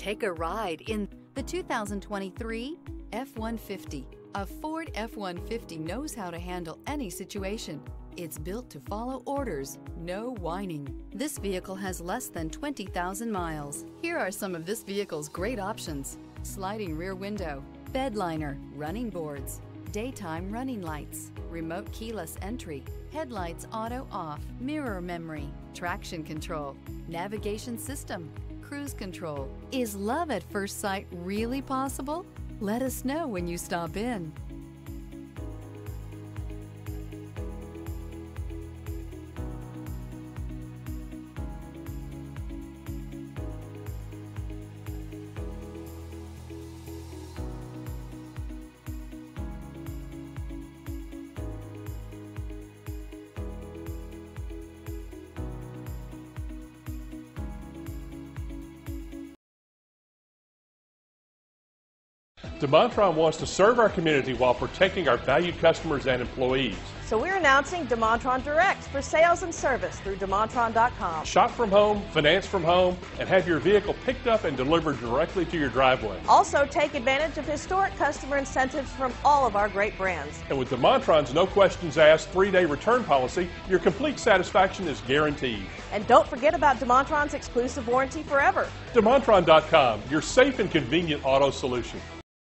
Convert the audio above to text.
Take a ride in the 2023 F-150. A Ford F-150 knows how to handle any situation. It's built to follow orders, no whining. This vehicle has less than 20,000 miles. Here are some of this vehicle's great options: sliding rear window, bed liner, running boards, daytime running lights, remote keyless entry, headlights auto off, mirror memory, traction control, navigation system, cruise control. Is love at first sight really possible? Let us know when you stop in. DeMontrond wants to serve our community while protecting our valued customers and employees. So we're announcing DeMontrond Direct for sales and service through DeMontrond.com. Shop from home, finance from home, and have your vehicle picked up and delivered directly to your driveway. Also, take advantage of historic customer incentives from all of our great brands. And with DeMontrond's no questions asked 3-day return policy, your complete satisfaction is guaranteed. And don't forget about DeMontrond's exclusive warranty forever. DeMontrond.com, your safe and convenient auto solution.